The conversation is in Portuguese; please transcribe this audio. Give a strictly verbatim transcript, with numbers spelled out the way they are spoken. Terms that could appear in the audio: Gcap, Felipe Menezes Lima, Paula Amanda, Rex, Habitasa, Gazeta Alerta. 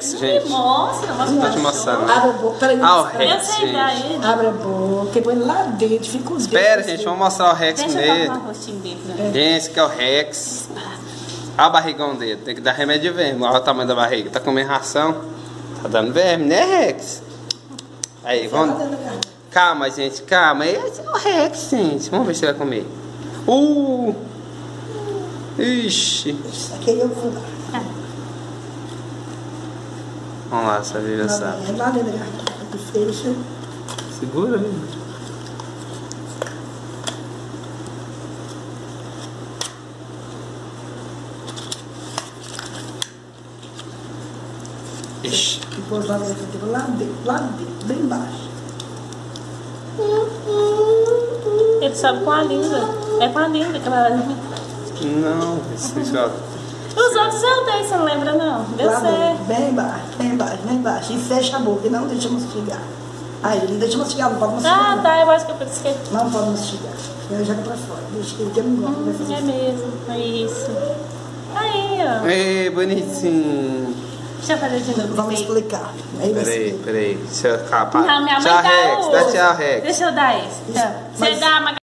Gente, mostra, tá te mostrando. Abre a boca, peraí. Ah, o Rex, gente. Abre a boca e põe lá dentro, fica os dedos. Pera, gente, vamos mostrar o Rex primeiro. Gente, esse que é o Rex. Olha o barrigão dele, tem que dar remédio de verme. Olha o tamanho da barriga, tá comendo ração. Tá dando verme, né, Rex? Aí, vamos... Calma, gente, calma. Esse é o Rex, gente. Vamos ver se ele vai comer. Uh! Ixi. Isso aqui eu vou dar. Vamos lá, essa viva sabe. Segura aí. Ixi. E pôs lá dentro, lá dentro, lá dentro, bem baixo. Ele sabe com a língua. É com a língua que ela... Não, esse é... Os outros eu dei, você não lembra não? Deu certo. Bem embaixo, bem embaixo, bem embaixo. E fecha a boca e não deixa mastigar. Aí, ele deixa mastigar, não pode mastigar. Ah, não. Tá, eu acho que eu pensei. Não pode mastigar. Eu jogo pra fora. Deixa que ele tem um golpe. Hum, é isso. Mesmo, é isso. Aí, ó. É, bonitinho. Deixa eu fazer de novo. Vamos explicar. Peraí, peraí. Deixa eu acabar. Não, minha mãe dá o... Dá tchau, Rex. Deixa eu dar esse. Então, você dá uma...